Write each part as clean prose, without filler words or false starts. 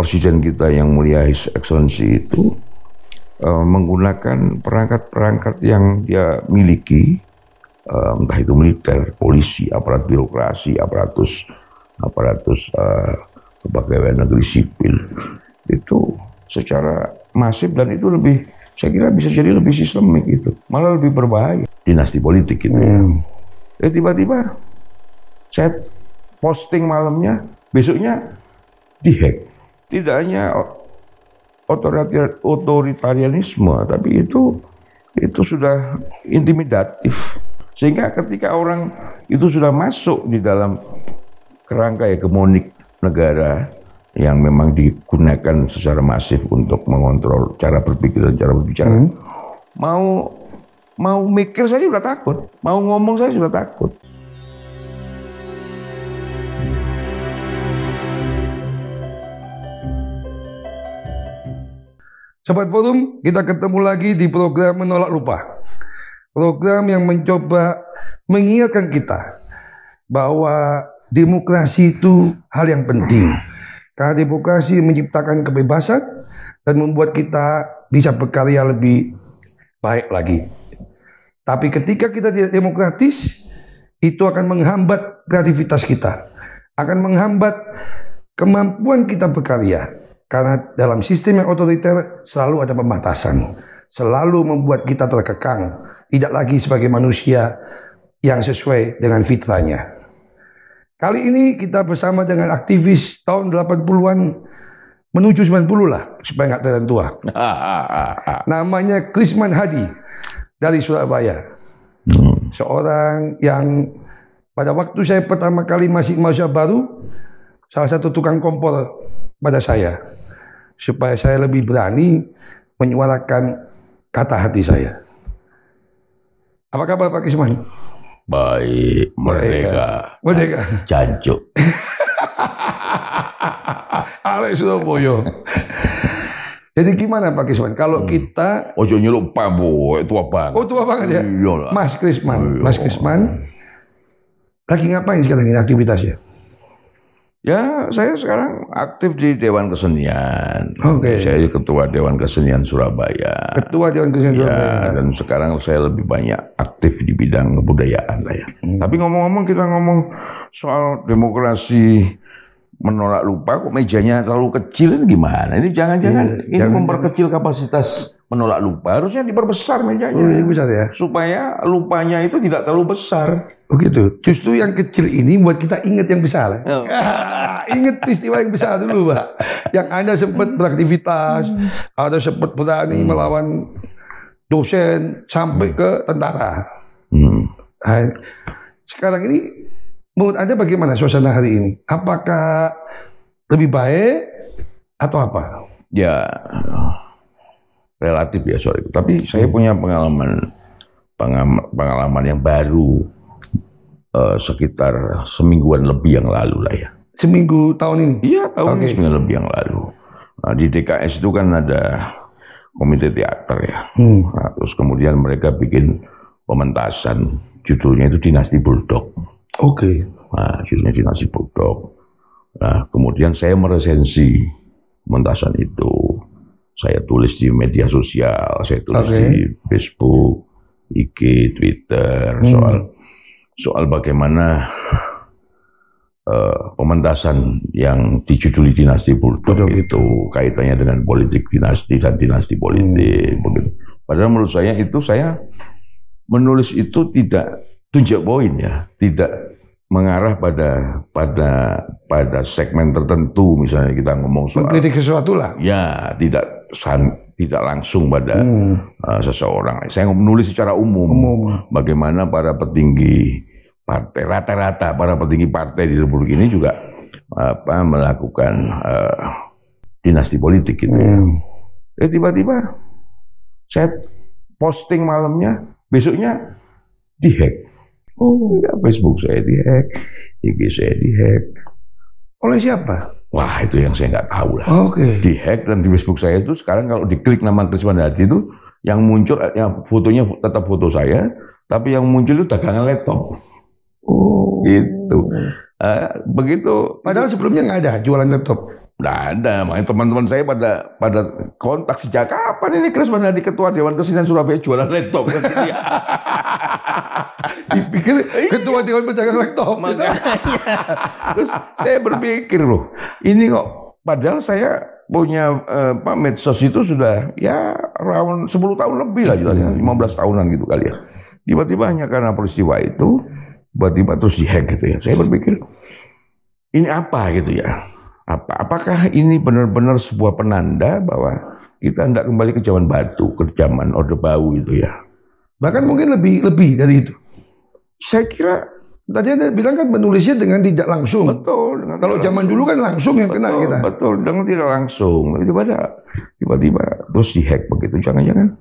Presiden kita yang mulia His Excellency itu menggunakan perangkat-perangkat yang dia miliki, entah itu militer, polisi, aparat birokrasi, aparatus pegawai negeri sipil, itu secara masif, dan itu lebih, saya kira bisa jadi lebih sistemik itu, malah lebih berbahaya dinasti politik gitu ya. Tiba-tiba saya posting malamnya, besoknya dihack. Tidak hanya otoritarianisme, tapi itu sudah intimidatif, sehingga ketika orang itu sudah masuk di dalam kerangka hegemonik negara yang memang digunakan secara masif untuk mengontrol cara berpikir dan cara berbicara, mau mikir saja sudah takut, mau ngomong saja sudah takut. Sobat Forum, kita ketemu lagi di program Menolak Lupa. Program yang mencoba mengingatkan kita bahwa demokrasi itu hal yang penting. Karena demokrasi menciptakan kebebasan dan membuat kita bisa berkarya lebih baik lagi. Tapi ketika kita tidak demokratis, itu akan menghambat kreativitas kita, akan menghambat kemampuan kita berkarya. Karena dalam sistem yang otoriter selalu ada pembatasan, selalu membuat kita terkekang, tidak lagi sebagai manusia yang sesuai dengan fitrahnya. Kali ini kita bersama dengan aktivis tahun 80-an menuju 90 lah, supaya nggak terlalu tua. Namanya Chrisman Hadi dari Surabaya. Seorang yang pada waktu saya pertama kali masih mahasiswa baru, salah satu tukang kompor pada saya, supaya saya lebih berani menyuarakan kata hati saya. Apa kabar Pak Chrisman? Baik, merdeka. Jancuk. Alek Surabaya. Jadi gimana Pak Chrisman? Kalau kita ojo nyeluk Prabowo, tua banget. Oh, tua banget ya. Iyalah. Mas Chrisman lagi ngapain sekarang ini aktivitasnya? Ya, saya sekarang aktif di Dewan Kesenian. Oke. Saya ketua Dewan Kesenian Surabaya. Ketua Dewan Kesenian Surabaya. Dan sekarang saya lebih banyak aktif di bidang kebudayaan lah ya. Tapi ngomong-ngomong, kita ngomong soal demokrasi menolak lupa, kok mejanya terlalu kecil, gimana? Ini jangan-jangan ini memperkecil kapasitas menolak lupa. Harusnya diperbesar mejanya. Oh, iya, besar ya. Supaya lupanya itu tidak terlalu besar. Begitu. Justru yang kecil ini buat kita ingat yang besar. Ingat peristiwa yang besar dulu, Pak. Yang Anda sempat beraktivitas, Anda sempat berani melawan dosen sampai ke tentara. Sekarang ini menurut Anda bagaimana suasana hari ini? Apakah lebih baik atau apa? Ya, relatif ya soal itu. Tapi saya punya pengalaman yang baru. Sekitar semingguan lebih yang lalu lah ya. Seminggu tahun ini? Iya, tahun ini semingguan lebih yang lalu. Nah, di DKS itu kan ada komite teater ya. Nah, terus kemudian mereka bikin pementasan, judulnya itu Dinasti Buldog. Nah, judulnya Dinasti Buldog. Nah, kemudian saya meresensi pementasan itu. Saya tulis di media sosial, saya tulis di Facebook, IG, Twitter, soal bagaimana pementasan yang dijuduli Dinasti Buldog itu kaitannya dengan politik dinasti dan dinasti politik. Padahal menurut saya itu, saya menulis itu tidak tunjuk poin ya, tidak mengarah pada segmen tertentu. Misalnya kita ngomong soal mengkritik sesuatu lah. Ya, tidak langsung pada seseorang. Saya menulis secara umum. Bagaimana para petinggi partai, rata-rata para petinggi partai di Republik ini juga melakukan dinasti politik gitu ya. Tiba-tiba saya posting malamnya, besoknya dihack. Facebook saya dihack, IG saya dihack. Oleh siapa? Wah, itu yang saya nggak tahu lah. Di hack, dan di Facebook saya itu sekarang kalau diklik nama Chrisman Hadi itu yang muncul, yang fotonya tetap foto saya, tapi yang muncul itu dagangan laptop. Begitu. Padahal sebelumnya nggak ada jualan laptop. Nggak ada, makanya teman-teman saya pada kontak sejak kapan ini Chrisman Hadi ketua Dewan Kesenian Surabaya jualan laptop. Dipikir ketua Dewan pedagang laptop. Terus saya berpikir loh, ini kok padahal saya punya Pak medsos itu sudah ya around 10 tahun lebih lah, 15 tahunan gitu kali ya. Tiba-tiba hanya karena peristiwa itu, tiba-tiba terus dihack gitu ya. Saya berpikir ini apa gitu ya? Apakah ini benar-benar sebuah penanda bahwa kita tidak kembali ke zaman batu, ke zaman Orde Baru itu ya? Bahkan mungkin lebih dari itu. Saya kira tadi Anda bilang kan menulisnya dengan tidak langsung. Betul. Kalau zaman dulu kan langsung yang kena kita. Betul. Dengan tidak langsung. Tiba-tiba terus dihack begitu. Jangan-jangan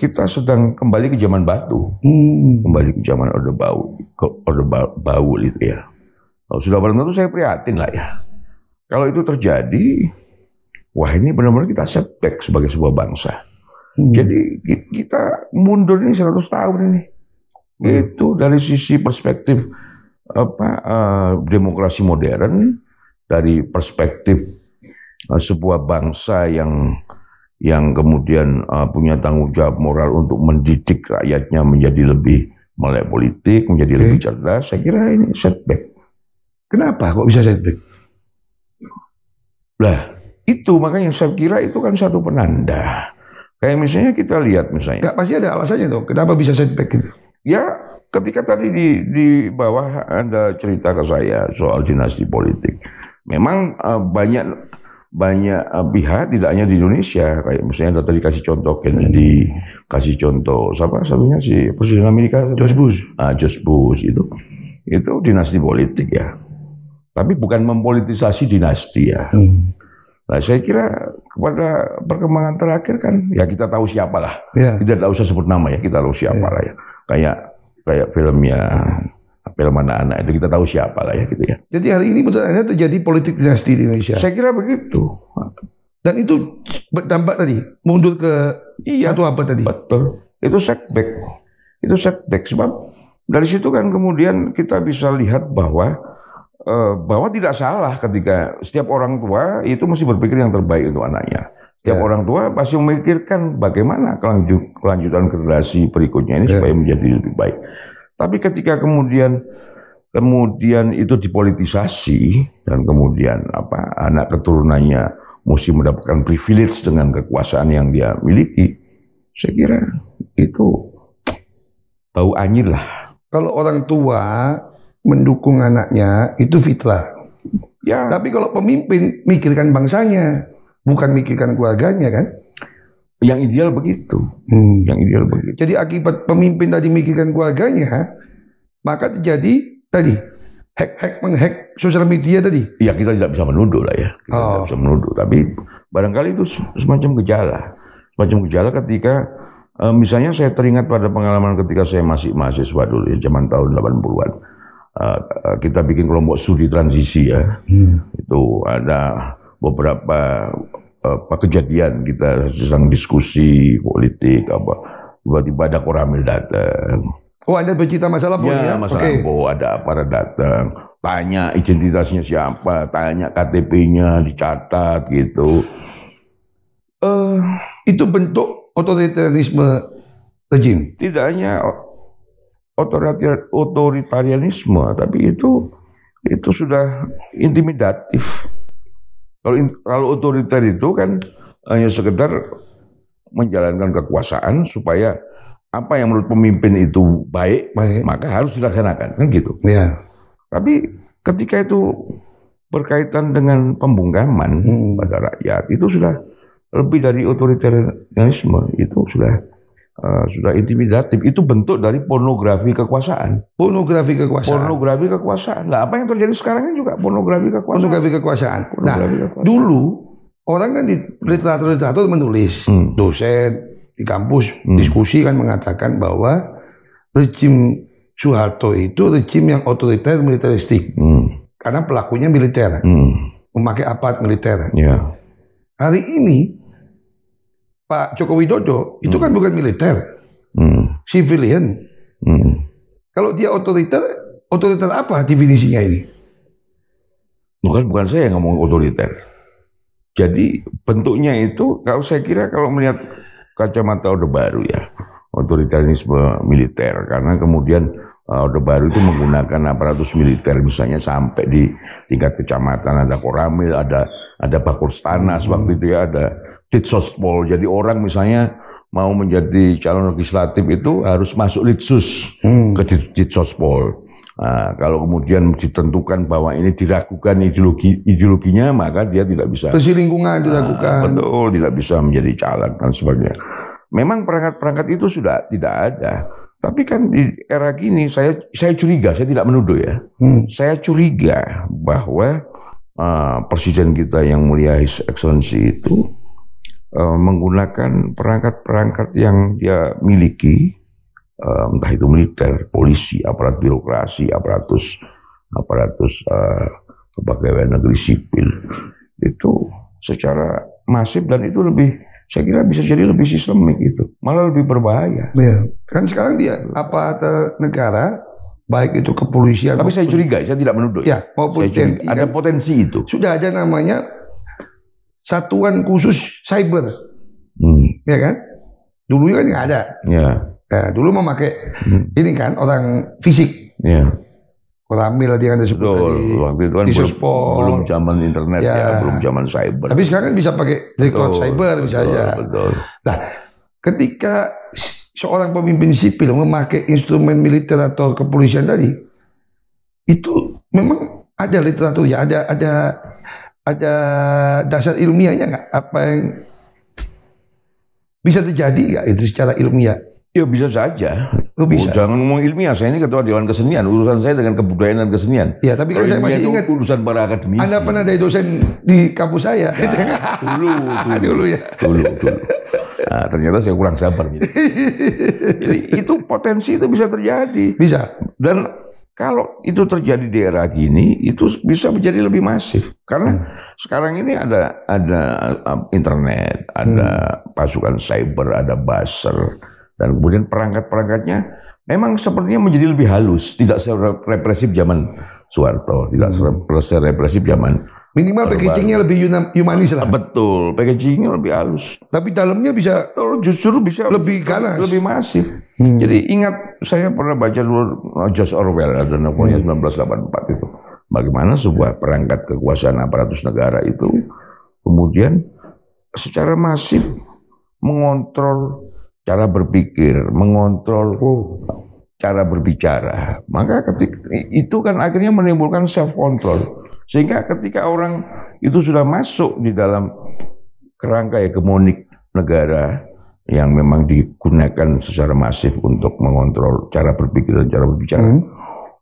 kita sedang kembali ke zaman batu, kembali ke zaman Orde Baru itu ya. Kalau sudah barang tentu saya prihatin lah ya. Kalau itu terjadi, wah ini benar-benar kita setback sebagai sebuah bangsa. Jadi kita mundur ini 100 tahun ini. Itu dari sisi perspektif demokrasi modern, dari perspektif sebuah bangsa yang kemudian punya tanggung jawab moral untuk mendidik rakyatnya menjadi lebih melek politik, menjadi lebih cerdas. Saya kira ini setback. Kenapa kok bisa setback? Lah, itu makanya saya kira itu kan satu penanda. Kayak misalnya kita lihat misalnya. Nggak, pasti ada alasannya dong. Kenapa bisa setback itu? Ya, ketika tadi di bawah Anda cerita ke saya soal dinasti politik. Memang banyak pihak, tidak hanya di Indonesia, kayak misalnya tadi dikasih contoh Kennedy, kasih contoh siapa satunya si Presiden Amerika, George Bush itu dinasti politik ya, tapi bukan mempolitisasi dinasti ya. Nah saya kira kepada perkembangan terakhir kan ya kita tahu siapa lah, tidak usah sebut nama ya, kita tahu siapa lah ya, kayak filmnya. Film anak-anak itu kita tahu siapa lah ya gitu ya. Jadi hari ini betul-betul terjadi politik dinasti di Indonesia. Saya kira begitu. Dan itu berdampak tadi mundur ke satu abad tadi. Betul. Itu setback. Sebab dari situ kan kemudian kita bisa lihat bahwa tidak salah ketika setiap orang tua itu mesti berpikir yang terbaik untuk anaknya. Setiap orang tua pasti memikirkan bagaimana kelanjutan generasi berikutnya ini supaya menjadi lebih baik. Tapi ketika kemudian itu dipolitisasi dan kemudian anak keturunannya mesti mendapatkan privilege dengan kekuasaan yang dia miliki, saya kira itu bau anjir lah. Kalau orang tua mendukung anaknya itu fitrah. Ya. Tapi kalau pemimpin mikirkan bangsanya, bukan mikirkan keluarganya kan? Yang ideal begitu. Jadi akibat pemimpin tadi mikirkan keluarganya, maka terjadi tadi menghack sosial media tadi. Ya kita tidak bisa menuduh lah ya. Kita tidak bisa menuduh. Tapi barangkali itu semacam gejala. Semacam gejala ketika misalnya saya teringat pada pengalaman ketika saya masih mahasiswa dulu ya, zaman tahun 80-an. Kita bikin kelompok studi transisi ya. Itu ada beberapa kejadian kita sedang diskusi politik tiba-tiba ada koramil datang. Oh Anda bercerita masalah Lampau ya? Masalah Lampau ada aparat datang, tanya identitasnya siapa, tanya KTP-nya dicatat gitu. Itu bentuk otoritarianisme rejim. Tidak hanya otoritarianisme, tapi itu sudah intimidatif. Kalau otoriter itu kan hanya sekedar menjalankan kekuasaan supaya apa yang menurut pemimpin itu baik. Maka harus dilaksanakan kan gitu. Ya. Tapi ketika itu berkaitan dengan pembungkaman pada rakyat itu sudah lebih dari otoritarianisme, itu sudah intimidatif. Itu bentuk dari pornografi kekuasaan. Nah, apa yang terjadi sekarang ini juga pornografi kekuasaan. Dulu orang kan di literatur menulis, dosen di kampus diskusi kan mengatakan bahwa rejim Soeharto itu rejim yang otoriter militeristik, karena pelakunya militer, memakai aparat militer. Yeah. Hari ini Pak Joko Widodo itu kan bukan militer, civilian. Kalau dia otoriter apa definisinya ini? Bukan saya yang ngomong otoriter. Jadi bentuknya itu, kalau saya kira kalau melihat kacamata Orde Baru ya, otoritarisme militer, karena kemudian Orde Baru itu menggunakan aparatus militer, misalnya sampai di tingkat kecamatan ada koramil, ada bakurstanas waktu itu ya, ada ditsospol. Jadi orang misalnya mau menjadi calon legislatif itu harus masuk litsus ke ditsospol. Nah, kalau kemudian ditentukan bahwa ini diragukan ideologinya, maka dia tidak bisa. Perselingkuhan dilakukan. Betul, tidak bisa menjadi calon dan sebagainya. Memang perangkat-perangkat itu sudah tidak ada. Tapi kan di era gini saya curiga, saya tidak menuduh ya. Saya curiga bahwa presiden kita yang mulia His Excellency itu menggunakan perangkat-perangkat yang dia miliki. Entah itu militer, polisi, aparat birokrasi, aparatus pegawai negeri sipil itu secara masif, dan itu lebih, saya kira bisa jadi lebih sistemik itu, malah lebih berbahaya. Ya. Kan sekarang dia aparat negara, baik itu kepolisian. Tapi saya curiga, saya tidak menuduh. Ya, maupun TNI, ada potensi itu. Sudah ada namanya satuan khusus cyber, ya kan? Dulu kan nggak ada. Ya. Nah, dulu memakai ini kan orang fisik, koramil dia kan disebut tadi, belum zaman internet ya, belum zaman cyber. Tapi sekarang bisa pakai dari cloud cyber misalnya. Nah, ketika seorang pemimpin sipil memakai instrumen militer atau kepolisian tadi, itu memang ada literaturnya, ada dasar ilmiahnya nggak? Apa yang bisa terjadi nggak itu secara ilmiah? Ya bisa saja. Bisa. Jangan ngomong ilmiah, saya ini ketua Dewan Kesenian, urusan saya dengan kebudayaan dan kesenian. Ya, tapi kalau saya masih ingat urusan para akademisi. Anda pernah dari dosen di kampus saya. Nah, dulu. Nah, ternyata saya kurang sabar. Gitu. Jadi itu potensi itu bisa terjadi. Bisa. Dan kalau itu terjadi di era gini, itu bisa menjadi lebih masif. Karena sekarang ini ada internet, ada pasukan cyber, ada buzzer. Dan kemudian perangkat-perangkatnya memang sepertinya menjadi lebih halus, tidak serepresif zaman Soeharto, tidak serepresif zaman. Minimal packagingnya lebih humanis lah. Betul, packagingnya lebih halus. Tapi dalamnya bisa, justru bisa lebih ganas, lebih masif. Jadi ingat, saya pernah baca dulu George Orwell ada novelnya 1984 itu. Bagaimana sebuah perangkat kekuasaan aparatus negara itu kemudian secara masif mengontrol cara berpikir, mengontrol cara berbicara. Maka ketika itu kan akhirnya menimbulkan self control. Sehingga ketika orang itu sudah masuk di dalam kerangka hegemonik negara yang memang digunakan secara masif untuk mengontrol cara berpikir dan cara berbicara,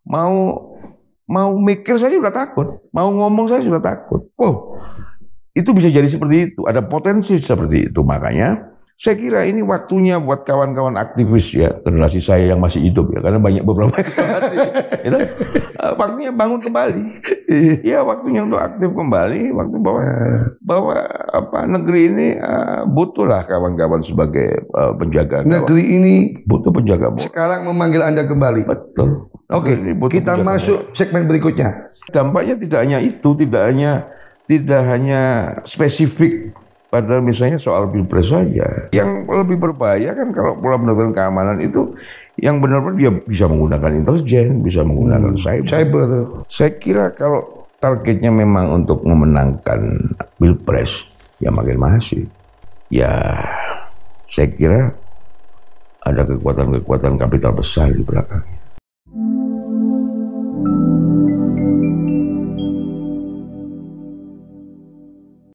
mau mikir saja sudah takut, mau ngomong saja sudah takut. Itu bisa jadi seperti itu. Ada potensi seperti itu. Makanya saya kira ini waktunya buat kawan-kawan aktivis ya, generasi saya yang masih hidup ya, karena banyak beberapa itu waktunya bangun kembali. Ya, waktunya untuk aktif kembali, waktu bahwa apa, negeri ini butuhlah kawan-kawan sebagai penjaga. Negeri ini butuh penjaga. Sekarang memanggil Anda kembali. Betul. Oke, kita masuk segmen berikutnya. Dampaknya tidak hanya spesifik padahal misalnya soal pilpres saja. Yang lebih berbahaya kan kalau pola pendekatan keamanan itu yang benar-benar dia bisa menggunakan intelijen, bisa menggunakan cyber. Saya kira kalau targetnya memang untuk memenangkan pilpres, ya makin masih. Ya, saya kira ada kekuatan-kekuatan kapital besar di belakangnya.